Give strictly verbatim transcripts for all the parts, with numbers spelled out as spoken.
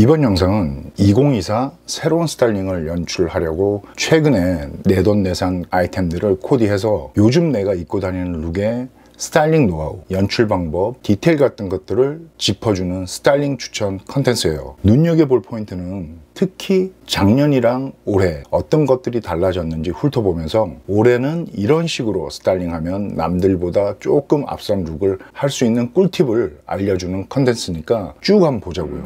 이번 영상은 이천이십사 새로운 스타일링을 연출하려고 최근에 내돈내산 아이템들을 코디해서 요즘 내가 입고 다니는 룩에 스타일링 노하우, 연출 방법, 디테일 같은 것들을 짚어주는 스타일링 추천 컨텐츠예요. 눈여겨볼 포인트는 특히 작년이랑 올해 어떤 것들이 달라졌는지 훑어보면서 올해는 이런 식으로 스타일링하면 남들보다 조금 앞선 룩을 할 수 있는 꿀팁을 알려주는 컨텐츠니까 쭉 한번 보자고요.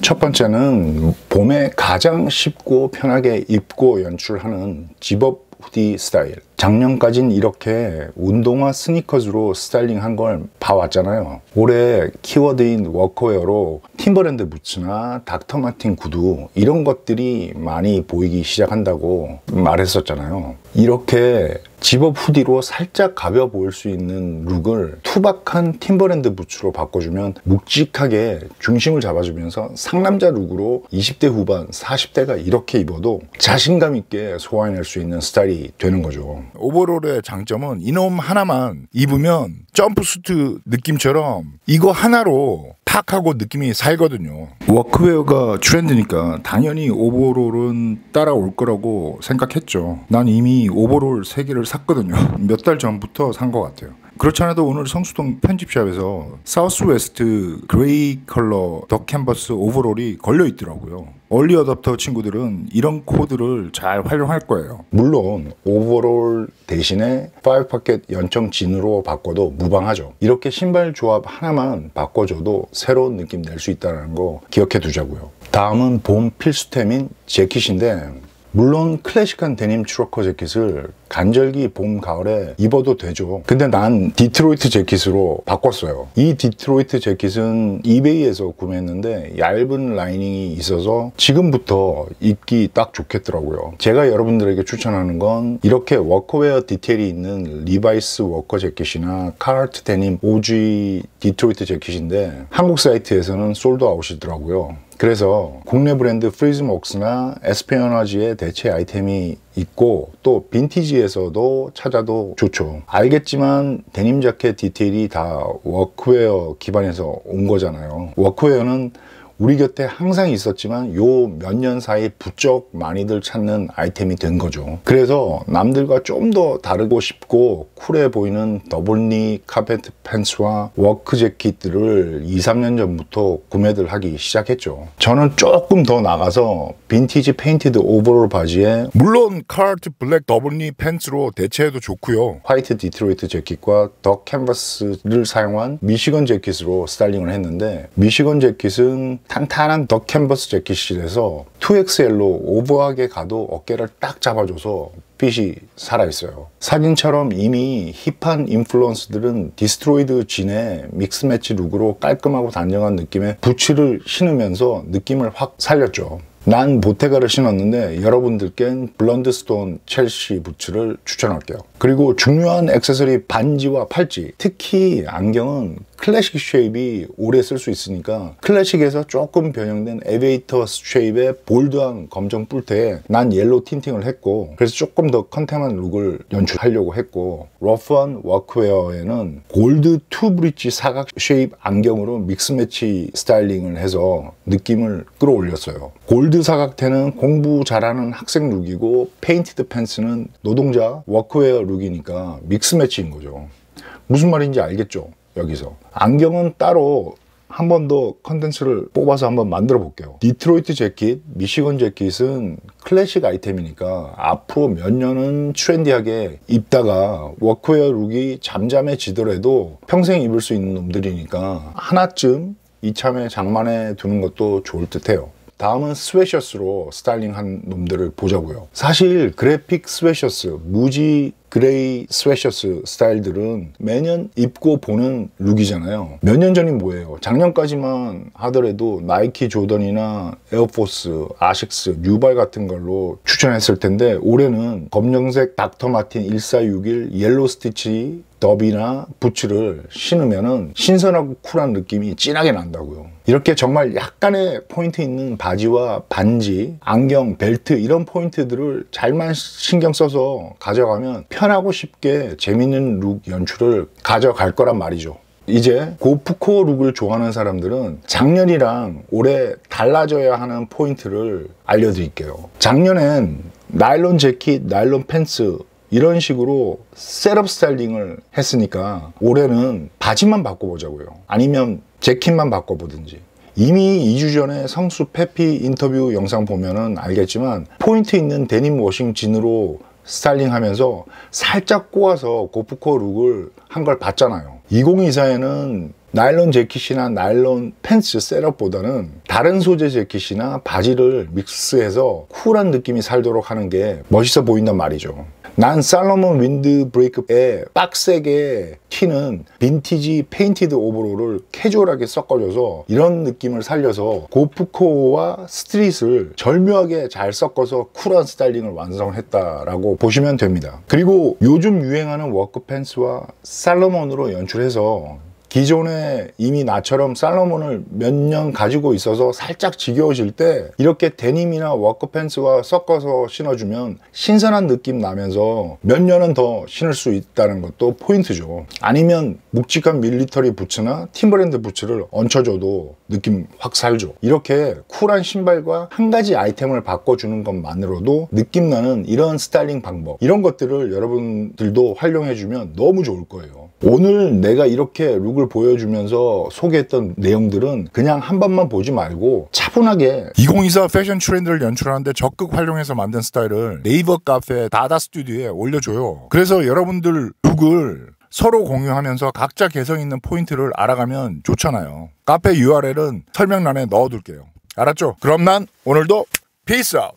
첫 번째는 봄에 가장 쉽고 편하게 입고 연출하는 집업 후디 스타일. 작년까지는 이렇게 운동화 스니커즈로 스타일링한 걸 봐왔잖아요. 올해 키워드인 워커웨어로 팀버랜드 부츠나 닥터 마틴 구두 이런 것들이 많이 보이기 시작한다고 말했었잖아요. 이렇게 집업 후디로 살짝 가벼워 보일 수 있는 룩을 투박한 팀버랜드 부츠로 바꿔주면 묵직하게 중심을 잡아주면서 상남자 룩으로 이십 대 후반, 사십 대가 이렇게 입어도 자신감 있게 소화해낼 수 있는 스타일이 되는 거죠. 오버롤의 장점은 이놈 하나만 입으면 점프수트 느낌처럼 이거 하나로 팍 하고 느낌이 살거든요. 워크웨어가 트렌드니까 당연히 오버롤은 따라올 거라고 생각했죠. 난 이미 오버롤 세 개를 샀거든요. 몇 달 전부터 산 것 같아요. 그렇지 않아도 오늘 성수동 편집샵에서 사우스 웨스트 그레이 컬러 더 캔버스 오버롤이 걸려 있더라고요. 얼리 어댑터 친구들은 이런 코드를 잘 활용할 거예요. 물론 오버롤 대신에 파이브 포켓 연청 진으로 바꿔도 무방하죠. 이렇게 신발 조합 하나만 바꿔줘도 새로운 느낌 낼 수 있다는 거 기억해 두자고요. 다음은 봄 필수템인 재킷인데 물론 클래식한 데님 트러커 재킷을 간절기 봄 가을에 입어도 되죠. 근데 난 디트로이트 재킷으로 바꿨어요. 이 디트로이트 재킷은 이베이에서 구매했는데 얇은 라이닝이 있어서 지금부터 입기 딱 좋겠더라고요. 제가 여러분들에게 추천하는 건 이렇게 워커웨어 디테일이 있는 리바이스 워커 재킷이나 카하트 데님 오지 디트로이트 재킷인데 한국 사이트에서는 솔드아웃이더라고요. 그래서 국내 브랜드 프리즘웍스나 에스페어나지의 대체 아이템이 있고 또 빈티지에서도 찾아도 좋죠. 알겠지만 데님 자켓 디테일이 다 워크웨어 기반에서 온 거잖아요. 워크웨어는 우리 곁에 항상 있었지만 요 몇 년 사이 부쩍 많이들 찾는 아이템이 된 거죠. 그래서 남들과 좀 더 다르고 싶고 쿨해 보이는 더블리 카펫 팬츠와 워크 재킷들을 이, 삼 년 전부터 구매들 하기 시작했죠. 저는 조금 더 나가서 빈티지 페인티드 오버롤 바지에 물론 카하트 블랙 더블리 팬츠로 대체해도 좋고요. 화이트 디트로이트 재킷과 더 캔버스를 사용한 미시건 재킷으로 스타일링을 했는데 미시건 재킷은 탄탄한 더 캔버스 재킷실에서 투 엑스엘로 오버하게 가도 어깨를 딱 잡아줘서 핏이 살아있어요. 사진처럼 이미 힙한 인플루언스들은 디스트로이드 진의 믹스매치 룩으로 깔끔하고 단정한 느낌의 부츠를 신으면서 느낌을 확 살렸죠. 난 보테가를 신었는데 여러분들께는 블런드스톤 첼시 부츠를 추천할게요. 그리고 중요한 액세서리 반지와 팔찌, 특히 안경은 클래식 쉐입이 오래 쓸 수 있으니까 클래식에서 조금 변형된 에베이터 쉐입의 볼드한 검정 뿔테에 난 옐로우 틴팅을 했고 그래서 조금 더 컨템한 룩을 연출하려고 했고 러프한 워크웨어에는 골드 투 브릿지 사각 쉐입 안경으로 믹스매치 스타일링을 해서 느낌을 끌어올렸어요. 골드 사각테는 공부 잘하는 학생 룩이고 페인티드 팬츠는 노동자 워크웨어 룩이니까 믹스매치인 거죠. 무슨 말인지 알겠죠? 여기서 안경은 따로 한 번 더 컨텐츠를 뽑아서 한번 만들어 볼게요. 디트로이트 재킷, 미시건 재킷은 클래식 아이템이니까 앞으로 몇 년은 트렌디하게 입다가 워크웨어 룩이 잠잠해지더라도 평생 입을 수 있는 놈들이니까 하나쯤 이참에 장만해 두는 것도 좋을 듯 해요. 다음은 스웨셔츠로 스타일링한 놈들을 보자고요. 사실 그래픽 스웨셔츠, 무지 그레이 스웨셔츠 스타일들은 매년 입고 보는 룩이잖아요. 몇 년 전이 뭐예요? 작년까지만 하더라도 나이키 조던이나 에어포스, 아식스, 뉴발 같은 걸로 추천했을 텐데 올해는 검정색 닥터 마틴 일사육일 옐로우 스티치 더비나 부츠를 신으면은 신선하고 쿨한 느낌이 진하게 난다고요. 이렇게 정말 약간의 포인트 있는 바지와 반지, 안경, 벨트 이런 포인트들을 잘만 신경 써서 가져가면 편하고 쉽게 재밌는 룩 연출을 가져갈 거란 말이죠. 이제 고프코 룩을 좋아하는 사람들은 작년이랑 올해 달라져야 하는 포인트를 알려드릴게요. 작년엔 나일론 재킷, 나일론 팬츠 이런 식으로 셋업 스타일링을 했으니까 올해는 바지만 바꿔보자고요. 아니면 재킷만 바꿔보든지. 이미 이 주 전에 성수 페피 인터뷰 영상 보면은 알겠지만 포인트 있는 데님 워싱 진으로 스타일링하면서 살짝 꼬아서 고프코 룩을 한 걸 봤잖아요. 이공이사에는 나일론 재킷이나 나일론 팬츠 셋업보다는 다른 소재 재킷이나 바지를 믹스해서 쿨한 느낌이 살도록 하는 게 멋있어 보인단 말이죠. 난 살로몬 윈드 브레이크에 빡세게 튀는 빈티지 페인티드 오버롤을 캐주얼하게 섞어줘서 이런 느낌을 살려서 고프코어와 스트릿을 절묘하게 잘 섞어서 쿨한 스타일링을 완성했다라고 보시면 됩니다. 그리고 요즘 유행하는 워크 팬츠와 살로몬으로 연출해서 기존에 이미 나처럼 살로몬을 몇 년 가지고 있어서 살짝 지겨워질 때 이렇게 데님이나 워크팬츠와 섞어서 신어주면 신선한 느낌 나면서 몇 년은 더 신을 수 있다는 것도 포인트죠. 아니면 묵직한 밀리터리 부츠나 팀버랜드 부츠를 얹혀줘도 느낌 확 살죠. 이렇게 쿨한 신발과 한 가지 아이템을 바꿔주는 것만으로도 느낌 나는 이런 스타일링 방법, 이런 것들을 여러분들도 활용해주면 너무 좋을 거예요. 오늘 내가 이렇게 룩을 보여주면서 소개했던 내용들은 그냥 한 번만 보지 말고 차분하게 이공이사 패션 트렌드를 연출하는데 적극 활용해서 만든 스타일을 네이버 카페 다다 스튜디오에 올려줘요. 그래서 여러분들 룩을 서로 공유하면서 각자 개성 있는 포인트를 알아가면 좋잖아요. 카페 유알엘은 설명란에 넣어둘게요. 알았죠? 그럼 난 오늘도 피스 아웃!